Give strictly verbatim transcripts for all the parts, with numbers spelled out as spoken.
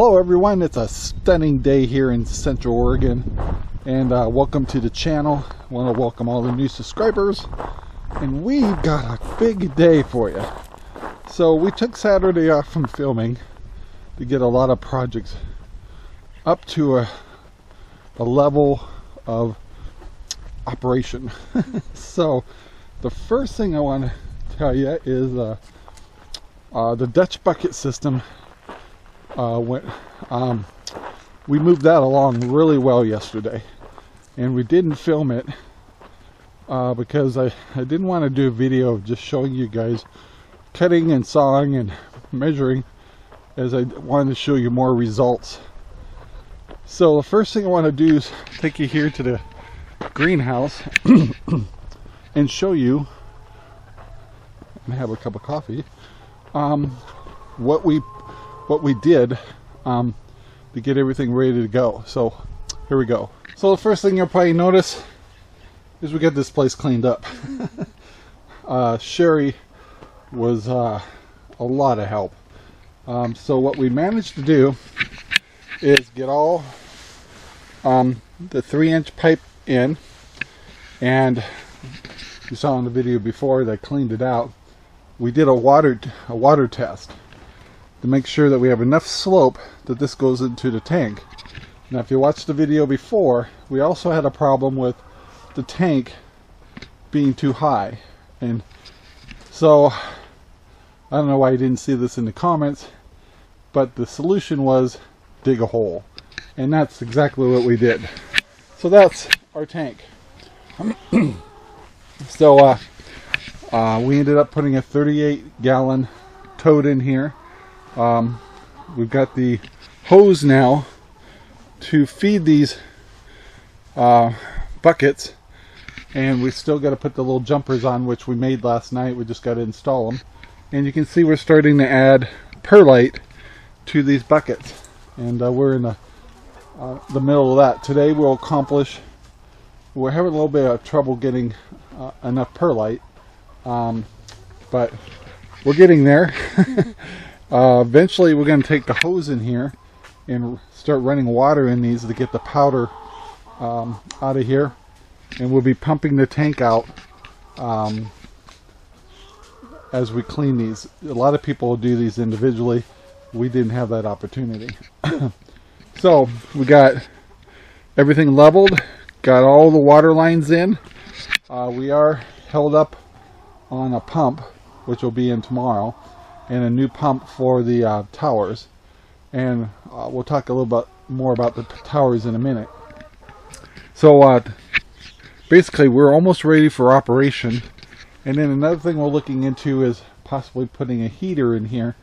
Hello everyone, it's a stunning day here in Central Oregon, and uh, welcome to the channel. I want to welcome all the new subscribers, and we've got a big day for you. So we took Saturday off from filming to get a lot of projects up to a, a level of operation. So the first thing I want to tell you is uh, uh, the Dutch Bucket System. Uh, went, um, we moved that along really well yesterday, and we didn't film it uh, because I, I didn't want to do a video of just showing you guys cutting and sawing and measuring, as I wanted to show you more results. So the first thing I want to do is take you here to the greenhouse and show you, and have a cup of coffee, um, what we what we did um, to get everything ready to go. So here we go. So the first thing you'll probably notice is we got this place cleaned up. uh, Sherry was uh, a lot of help. Um, so what we managed to do is get all um, the three inch pipe in, and you saw in the video before that I cleaned it out. We did a water, a water test to make sure that we have enough slope that this goes into the tank. Now if you watched the video before, we also had a problem with the tank being too high, and so I don't know why you didn't see this in the comments, but the solution was dig a hole, and that's exactly what we did. So that's our tank. So uh, uh, we ended up putting a thirty-eight gallon tote in here. Um, we've got the hose now to feed these uh, buckets, and we still got to put the little jumpers on, which we made last night. We just got to install them, and you can see we're starting to add perlite to these buckets, and uh, we're in the, uh, the middle of that. Today we'll accomplish, we're having a little bit of trouble getting uh, enough perlite, um, but we're getting there. Uh, eventually we're going to take the hose in here and start running water in these to get the powder um, out of here, and we'll be pumping the tank out um, as we clean these. A lot of people will do these individually. We didn't have that opportunity. So we got everything leveled, got all the water lines in. Uh, we are held up on a pump, which will be in tomorrow, and a new pump for the uh, towers, and uh, we'll talk a little bit more about the towers in a minute. So uh, basically we're almost ready for operation, and then another thing we're looking into is possibly putting a heater in here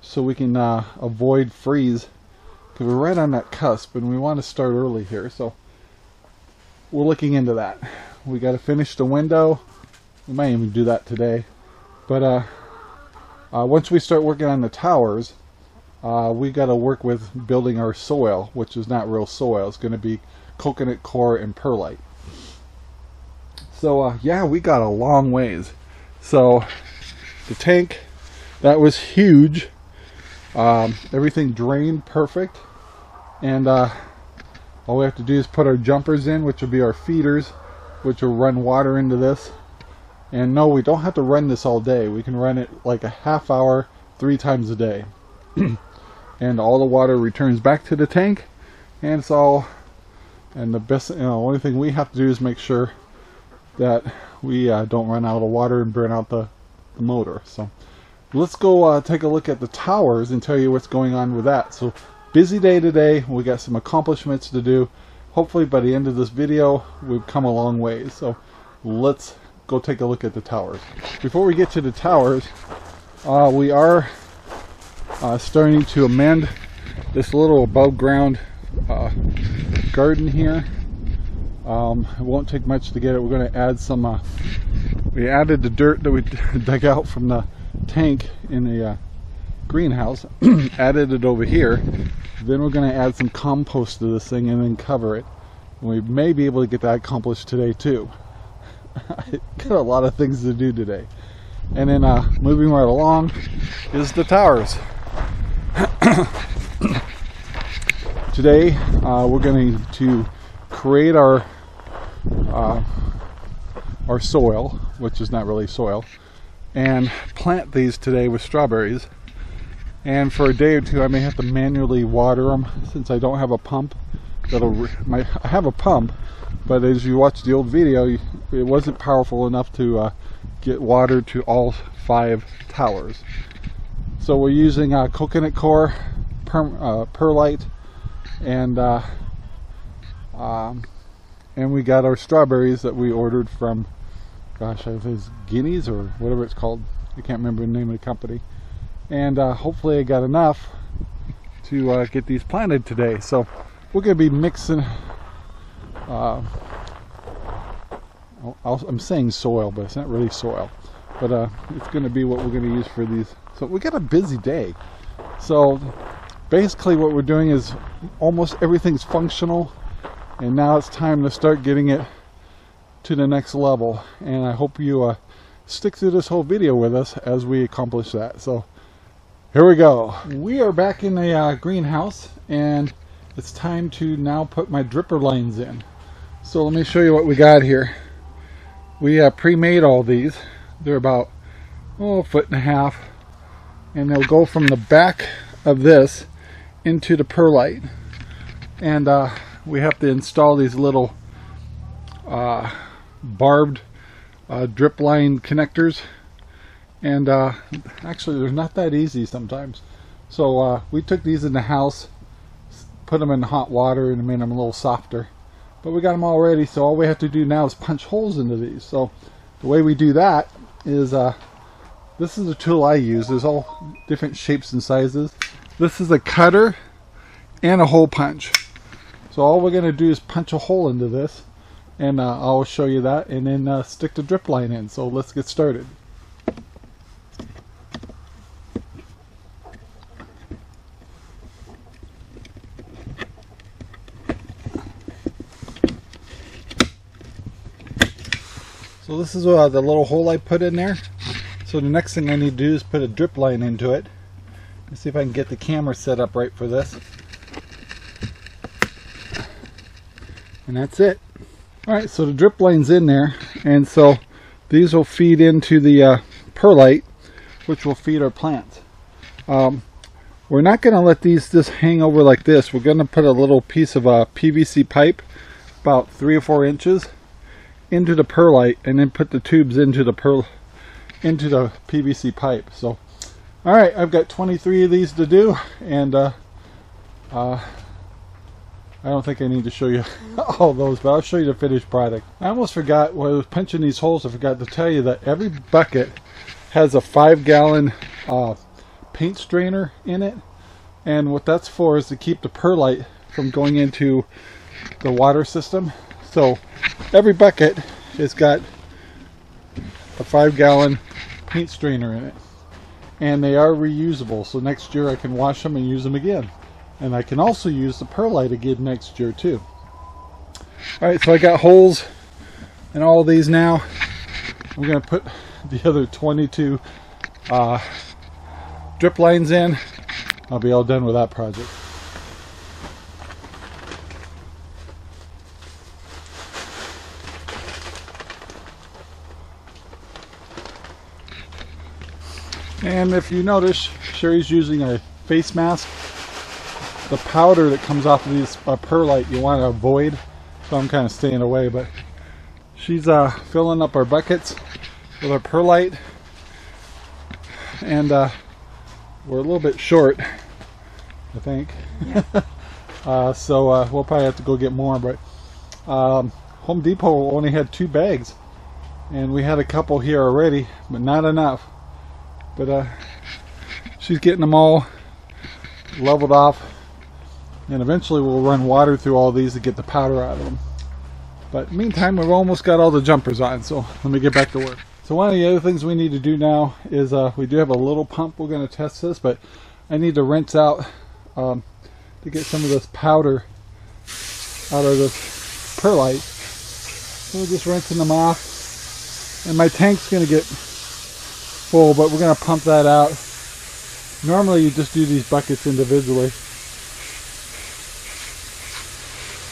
so we can uh, avoid freeze, because we're right on that cusp and we want to start early here, so we're looking into that. We got to finish the window. We might even do that today, but uh Uh, once we start working on the towers, uh, we got to work with building our soil, which is not real soil. It's going to be coconut coir and perlite. So uh, yeah, we got a long ways. So the tank, that was huge. Um, everything drained perfect, and uh, all we have to do is put our jumpers in, which will be our feeders, which will run water into this. And no, we don't have to run this all day. We can run it like a half hour, three times a day. And all the water returns back to the tank. And it's all, and the best, you know, only thing we have to do is make sure that we uh, don't run out of water and burn out the, the motor. So let's go uh, take a look at the towers and tell you what's going on with that. So busy day today. We got some accomplishments to do. Hopefully by the end of this video, we've come a long way. So let's go take a look at the towers. Before we get to the towers, uh, we are uh, starting to amend this little above ground uh, garden here. Um, it won't take much to get it. We're going to add some, uh, we added the dirt that we dug out from the tank in the uh, greenhouse, added it over here. Then we're going to add some compost to this thing and then cover it. And we may be able to get that accomplished today too. I got a lot of things to do today. And then uh, moving right along is the towers. Today uh, we're going to create our uh, our soil, which is not really soil, and plant these today with strawberries. And for a day or two I may have to manually water them, since I don't have a pump. That'll my, I have a pump, but as you watch the old video, it wasn't powerful enough to uh, get water to all five towers. So we're using uh, coconut core, per, uh, perlite, and uh, um, and we got our strawberries that we ordered from, gosh, I was Guineas or whatever it's called. I can't remember the name of the company. And uh, hopefully I got enough to uh, get these planted today. So we're going to be mixing. Uh, I'll, I'm saying soil, but it's not really soil. But uh, it's going to be what we're going to use for these. So we got a busy day. So basically what we're doing is almost everything's functional, and now it's time to start getting it to the next level. And I hope you uh, stick through this whole video with us as we accomplish that. So here we go. We are back in the uh, greenhouse, and it's time to now put my dripper lines in. So let me show you what we got here. We uh, pre-made all these. They're about oh, a foot and a half, and they'll go from the back of this into the perlite. And uh, we have to install these little uh, barbed uh, drip line connectors, and uh, actually they're not that easy sometimes. So uh, we took these in the house, put them in hot water, and made them a little softer, but we got them all ready. So all we have to do now is punch holes into these. So the way we do that is uh, this is the tool I use. There's all different shapes and sizes. This is a cutter and a hole punch. So all we're going to do is punch a hole into this, and uh, I'll show you that, and then uh, stick the drip line in. So let's get started. So this is uh, the little hole I put in there. So the next thing I need to do is put a drip line into it. Let's see if I can get the camera set up right for this. And that's it. Alright, so the drip line's in there, and so these will feed into the uh, perlite, which will feed our plants. Um, we're not going to let these just hang over like this. We're going to put a little piece of uh, P V C pipe, about three or four inches, into the perlite, and then put the tubes into the perl into the P V C pipe. So all right, I've got twenty-three of these to do, and uh, uh, I don't think I need to show you all those, but I'll show you the finished product. I almost forgot while I was punching these holes, I forgot to tell you that every bucket has a five gallon uh, paint strainer in it, and what that's for is to keep the perlite from going into the water system. So every bucket has got a five gallon paint strainer in it, and they are reusable, so next year I can wash them and use them again, and I can also use the perlite again next year too. Alright, so I got holes in all these now. I'm going to put the other twenty-two uh, drip lines in. I'll be all done with that project. And if you notice, Sherry's using a face mask. The powder that comes off of these uh, perlite you want to avoid, so I'm kind of staying away, but she's uh, filling up our buckets with our perlite, and uh, we're a little bit short, I think. Yeah. uh, so uh, we'll probably have to go get more, but um, Home Depot only had two bags, and we had a couple here already, but not enough. But uh, she's getting them all leveled off, and eventually we'll run water through all these to get the powder out of them. But meantime, we've almost got all the jumpers on, so let me get back to work. So one of the other things we need to do now is uh, we do have a little pump. We're going to test this, but I need to rinse out um, to get some of this powder out of this perlite. So we're just rinsing them off, and my tank's going to get full, but we're going to pump that out. Normally you just do these buckets individually.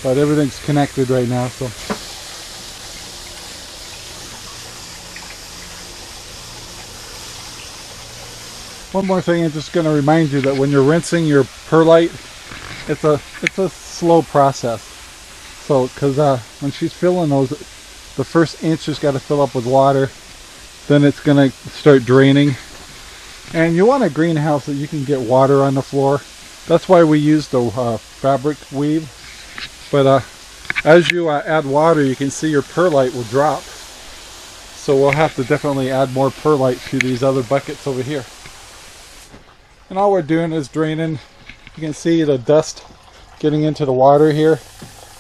but everything's connected right now, so. One more thing, I'm just going to remind you that when you're rinsing your perlite, it's a it's a slow process. So, because uh, when she's filling those, the first inch has got to fill up with water, then it's going to start draining. And you want a greenhouse that you can get water on the floor. That's why we use the uh, fabric weave. But uh, as you uh, add water, you can see your perlite will drop. So we'll have to definitely add more perlite to these other buckets over here. And all we're doing is draining. You can see the dust getting into the water here.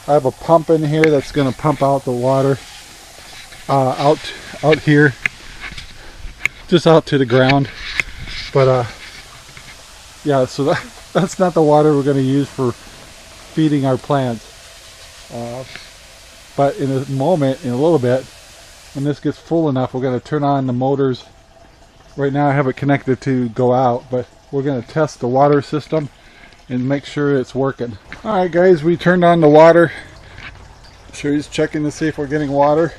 I have a pump in here that's going to pump out the water uh, out out here, just out to the ground. But uh, yeah, so that, that's not the water we're going to use for feeding our plants. Uh, but in a moment, in a little bit, when this gets full enough, we're going to turn on the motors. Right now I have it connected to go out, but we're going to test the water system and make sure it's working. Alright guys, we turned on the water. Sherry's checking to see if we're getting water.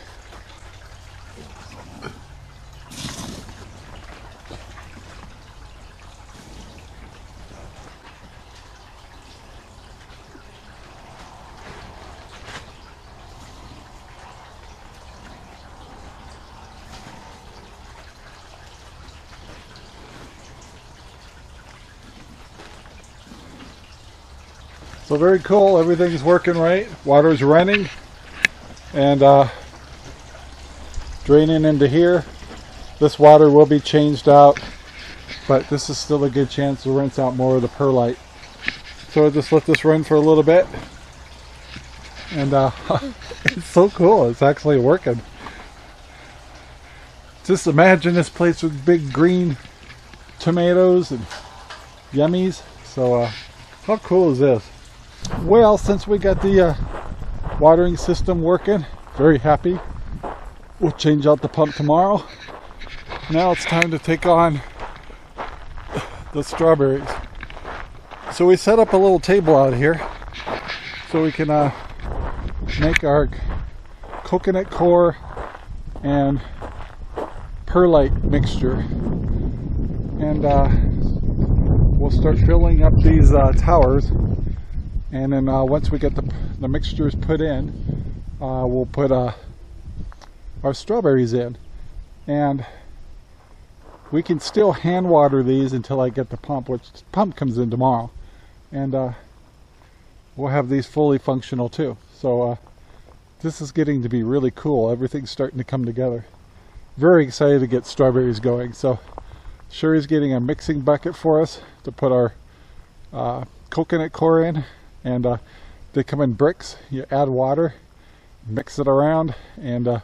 So very cool, everything's working right, water's running and uh, draining into here. This water will be changed out, but this is still a good chance to rinse out more of the perlite. So I'll just let this run for a little bit. And uh, it's so cool, it's actually working. Just imagine this place with big green tomatoes and yummies. So uh, how cool is this? Well, since we got the uh, watering system working, very happy. We'll change out the pump tomorrow. Now it's time to take on the strawberries. So we set up a little table out here so we can uh, make our coconut core and perlite mixture. And uh, we'll start filling up these uh, towers. And then uh, once we get the, the mixtures put in, uh, we'll put uh, our strawberries in. And we can still hand water these until I get the pump, which the pump comes in tomorrow. And uh, we'll have these fully functional too. So uh, this is getting to be really cool. Everything's starting to come together. Very excited to get strawberries going. So Sherry's getting a mixing bucket for us to put our uh, coconut core in. And uh, they come in bricks. You add water, mix it around, and uh,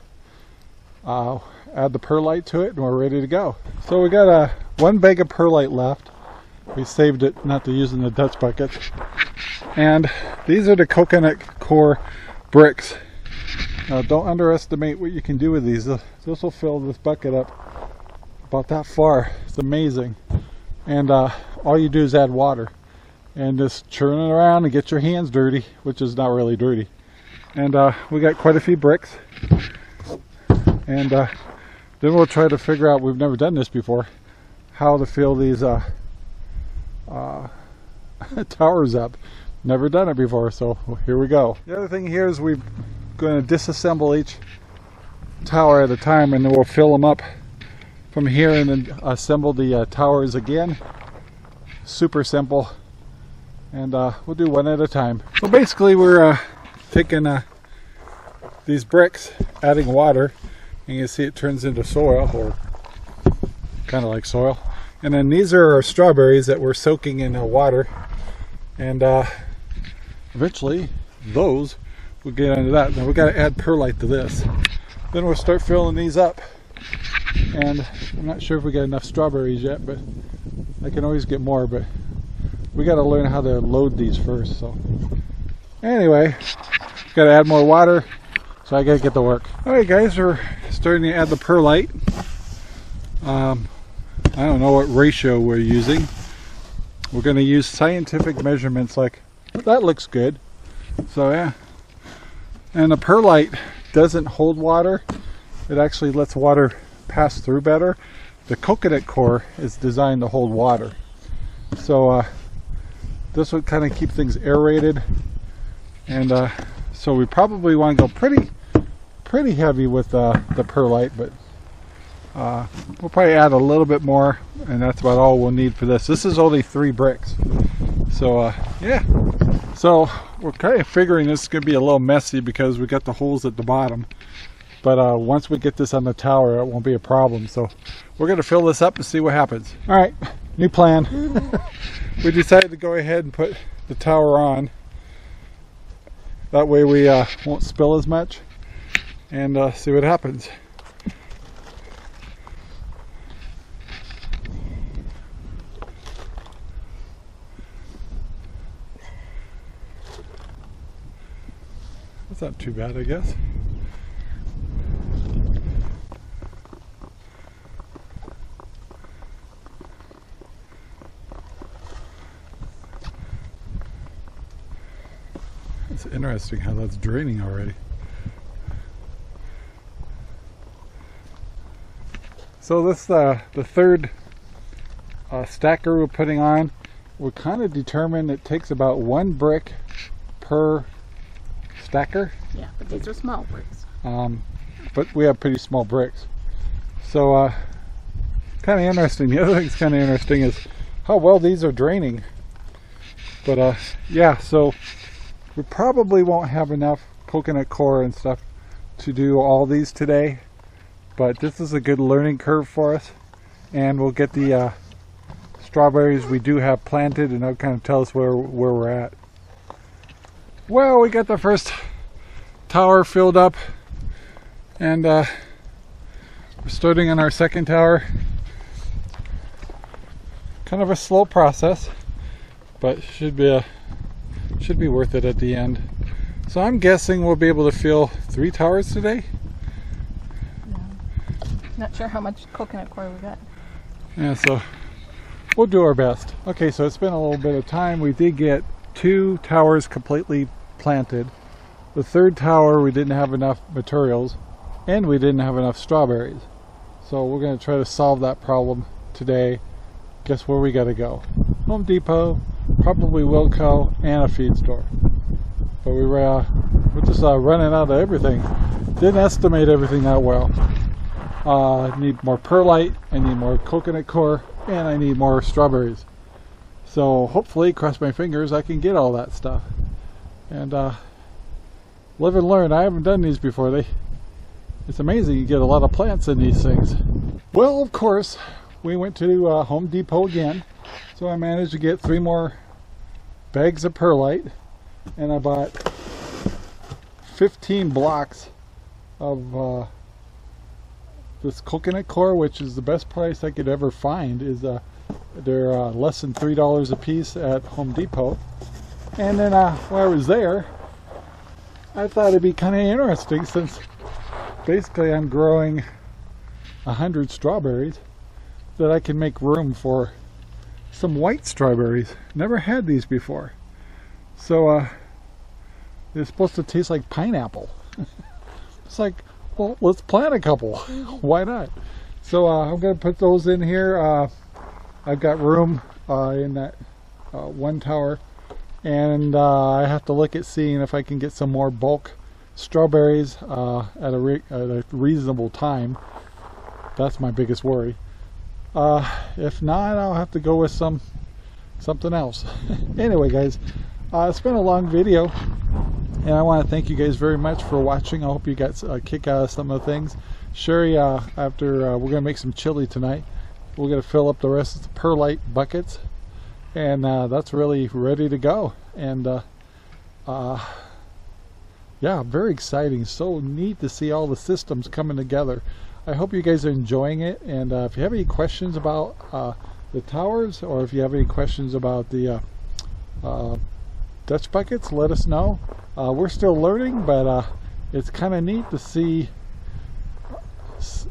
uh, add the perlite to it, and we're ready to go. So we got uh, one bag of perlite left. We saved it not to use in the Dutch buckets. And these are the coconut core bricks. Now don't underestimate what you can do with these. This will fill this bucket up about that far. It's amazing. And uh, all you do is add water. And just churn it around and get your hands dirty, which is not really dirty. And uh, we got quite a few bricks. And uh, then we'll try to figure out, we've never done this before, how to fill these uh, uh, towers up. Never done it before, so here we go. The other thing here is we're going to disassemble each tower at a time, and then we'll fill them up from here and then assemble the uh, towers again. Super simple. And uh, we'll do one at a time. So basically we're uh, taking uh, these bricks, adding water, and you see it turns into soil, or kind of like soil. And then these are our strawberries that we're soaking in uh, water. And uh, eventually those will get into that. Now we gotta add perlite to this. Then we'll start filling these up. And I'm not sure if we got enough strawberries yet, but I can always get more, but we got to learn how to load these first. So anyway, got to add more water, so I got to get to work. All right guys, we're starting to add the perlite. um, I don't know what ratio we're using. We're going to use scientific measurements. Like that looks good, so yeah, And a perlite doesn't hold water. It actually lets water pass through better. The coconut core is designed to hold water. So uh, this would kind of keep things aerated. And uh, so we probably want to go pretty pretty heavy with uh, the perlite, but uh, we'll probably add a little bit more, and that's about all we'll need for this. This is only three bricks. So uh, yeah, so we're kind of figuring this is going to be a little messy because we got the holes at the bottom. But uh, once we get this on the tower, it won't be a problem. So we're going to fill this up and see what happens. All right, new plan. We decided to go ahead and put the tower on. That way we uh, won't spill as much. And uh, see what happens. That's not too bad, I guess. It's interesting how that's draining already. So this uh, the third uh, stacker we're putting on. We're kind of determined it takes about one brick per stacker. Yeah, but these are small bricks. Um, but we have pretty small bricks. So uh, kind of interesting. The other thing that's kind of interesting is how well these are draining. But uh, yeah, so we probably won't have enough coconut core and stuff to do all these today. But this is a good learning curve for us, and we'll get the uh, strawberries we do have planted, and that'll kind of tell us where, where we're at. Well, we got the first tower filled up, and uh, we're starting on our second tower. Kind of a slow process, but should be a, should be worth it at the end. So I'm guessing we'll be able to fill three towers today. Not sure how much coconut core we got. Yeah, so we'll do our best. Okay, so it's been a little bit of time. We did get two towers completely planted. The third tower, we didn't have enough materials, and we didn't have enough strawberries. So we're going to try to solve that problem today. Guess where we got to go? Home Depot, probably Wilco, and a feed store. But we were, uh, we're just uh, running out of everything. Didn't estimate everything that well. I uh, need more perlite, I need more coconut core, and I need more strawberries. So hopefully, cross my fingers, I can get all that stuff. And uh, live and learn. I haven't done these before. They, it's amazing, you get a lot of plants in these things. Well, of course, we went to uh, Home Depot again. So I managed to get three more bags of perlite, and I bought fifteen blocks of uh, this coconut core, which is the best price I could ever find. Is uh, they're uh, less than three dollars a piece at Home Depot. And then uh, while I was there, I thought it'd be kind of interesting, since basically I'm growing a hundred strawberries, that I can make room for some white strawberries. Never had these before, so uh, they're supposed to taste like pineapple. It's like, well, let's plant a couple. Why not? So uh, I'm going to put those in here. Uh, I've got room uh, in that uh, one tower. And uh, I have to look at seeing if I can get some more bulk strawberries uh, at, a re at a reasonable time. That's my biggest worry. Uh, if not, I'll have to go with some something else. Anyway, guys, uh, it's been a long video. And I want to thank you guys very much for watching. I hope you got a kick out of some of the things. Sherry, uh, after uh, we're going to make some chili tonight. We're going to fill up the rest of the perlite buckets. And uh, that's really ready to go. And uh, uh, yeah, very exciting. So neat to see all the systems coming together. I hope you guys are enjoying it. And uh, if you have any questions about uh, the towers, or if you have any questions about the uh, uh, Dutch buckets, let us know. Uh, we're still learning, but uh, it's kind of neat to see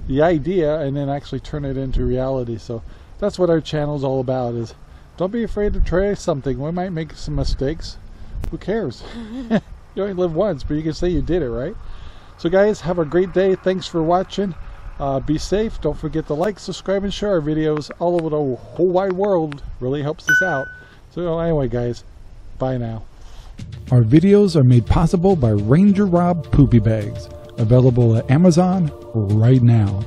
the idea and then actually turn it into reality. So that's what our channel's all about, is don't be afraid to try something. We might make some mistakes. Who cares? You only live once, but you can say you did it, right? So guys, have a great day. Thanks for watching. Uh, be safe. Don't forget to like, subscribe, and share our videos all over the whole wide world. Really helps us out. So anyway, guys, bye now. Our videos are made possible by Ranger Rob Poopy Bags, available at Amazon right now.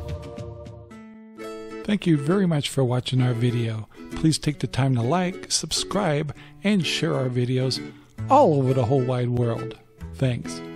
Thank you very much for watching our video. Please take the time to like, subscribe, and share our videos all over the whole wide world. Thanks.